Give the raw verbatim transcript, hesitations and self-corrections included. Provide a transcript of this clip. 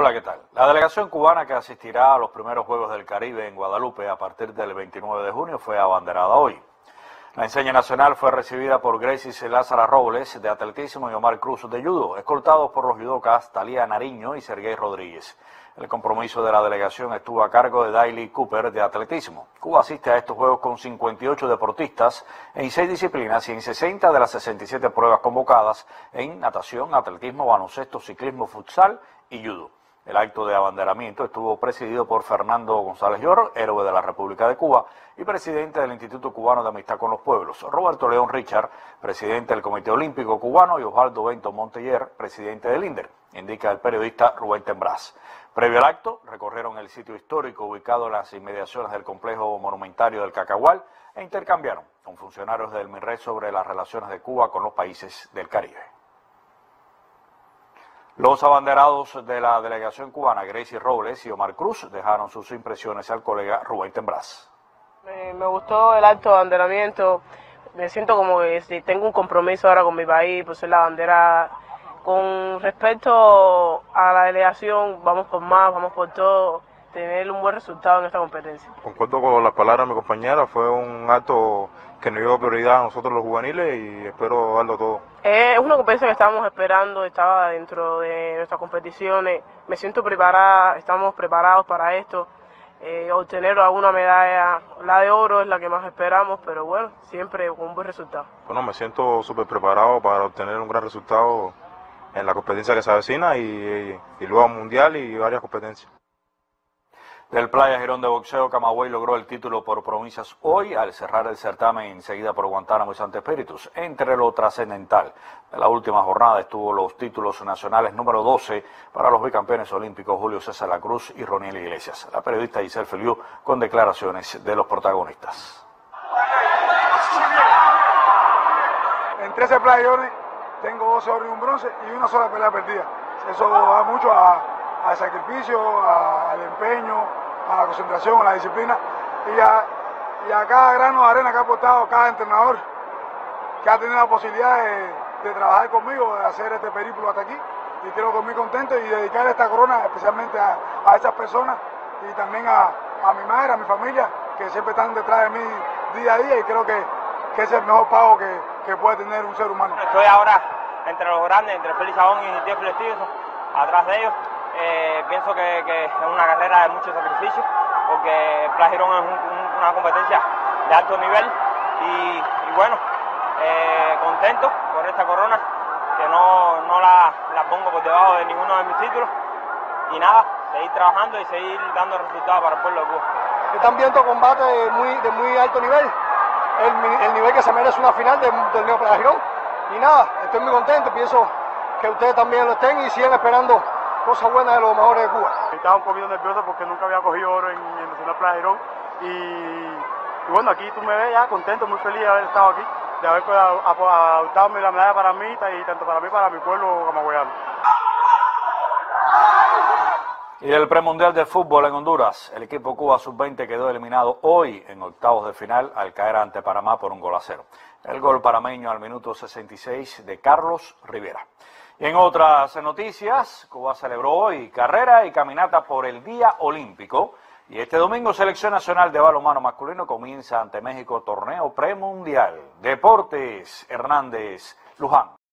Hola, ¿qué tal? La delegación cubana que asistirá a los primeros Juegos del Caribe en Guadalupe a partir del veintinueve de junio fue abanderada hoy. La enseña nacional fue recibida por Greisi Robles de atletismo y Omar Cruz de judo, escoltados por los judocas Talía Nariño y Serguéi Rodríguez. El compromiso de la delegación estuvo a cargo de Daili Cooper de atletismo. Cuba asiste a estos Juegos con cincuenta y ocho deportistas en seis disciplinas y en sesenta de las sesenta y siete pruebas convocadas en natación, atletismo, baloncesto, ciclismo, futsal y judo. El acto de abanderamiento estuvo presidido por Fernando González Llor, héroe de la República de Cuba y presidente del Instituto Cubano de Amistad con los Pueblos, Roberto León Richard, presidente del Comité Olímpico Cubano, y Osvaldo Bento Monteller, presidente del INDER, indica el periodista Rubén Tembrás. Previo al acto, recorrieron el sitio histórico ubicado en las inmediaciones del complejo monumentario del Cacahual e intercambiaron con funcionarios del MIRRE sobre las relaciones de Cuba con los países del Caribe. Los abanderados de la delegación cubana, Greisi Robles y Omar Cruz, dejaron sus impresiones al colega Rubén Tembrás. Me, me gustó el acto de abanderamiento. Me siento como que si tengo un compromiso ahora con mi país, pues es la bandera. Con respecto a la delegación, vamos por más, vamos por todo, tener un buen resultado en esta competencia. Concuerdo con las palabras de mi compañera, fue un acto que nos dio prioridad a nosotros los juveniles y espero darlo todo. Es una competencia que estábamos esperando, estaba dentro de nuestras competiciones, me siento preparada, estamos preparados para esto, eh, obtener alguna medalla, la de oro es la que más esperamos, pero bueno, siempre con un buen resultado. Bueno, me siento súper preparado para obtener un gran resultado en la competencia que se avecina y, y, y luego mundial y varias competencias. Del Playa Girón de boxeo, Camaguey logró el título por provincias hoy al cerrar el certamen enseguida por Guantánamo y Santa Espíritus. Entre lo trascendental de la última jornada estuvo los títulos nacionales número doce para los bicampeones olímpicos Julio César La Cruz y Roniel Iglesias. La periodista Yisel Filiu con declaraciones de los protagonistas. En trece Playa Girón tengo doce oro y un bronce y una sola pelea perdida. Eso da mucho a... al sacrificio, a, al empeño, a la concentración, a la disciplina y a, y a cada grano de arena que ha aportado cada entrenador que ha tenido la posibilidad de, de trabajar conmigo, de hacer este periplo hasta aquí, y creo que muy contento y dedicar esta corona especialmente a, a esas personas y también a, a mi madre, a mi familia, que siempre están detrás de mí día a día, y creo que, que es el mejor pago que, que puede tener un ser humano. Estoy ahora entre los grandes, entre Félix Sabón y Teófilo Stevenson, atrás de ellos. Eh, pienso que, que es una carrera de mucho sacrificio, porque Playa Girón es un, un, una competencia de alto nivel y, y bueno, eh, contento por esta corona, que no, no la, la pongo por debajo de ninguno de mis títulos, y nada, seguir trabajando y seguir dando resultados para el pueblo de Cuba. Están viendo combates de muy, de muy alto nivel, el, el nivel que se merece una final del torneo Playa Girón, y nada, estoy muy contento, pienso que ustedes también lo estén y sigan esperando cosas buenas de los mejores de Cuba. Estaba un poquito nervioso porque nunca había cogido oro en, en Nacional Playa Girón y, y bueno, aquí tú me ves ya contento, muy feliz de haber estado aquí, de haber adoptado la medalla para mí y tanto para mí para mi pueblo camagüeyano. Y el premundial de fútbol en Honduras, el equipo Cuba sub veinte quedó eliminado hoy en octavos de final al caer ante Panamá por un gol a cero. El gol panameño al minuto sesenta y seis de Carlos Rivera. Y en otras noticias, Cuba celebró hoy carrera y caminata por el Día Olímpico. Y este domingo, Selección Nacional de Balonmano Masculino comienza ante México torneo premundial. Deportes, Hernández Luján.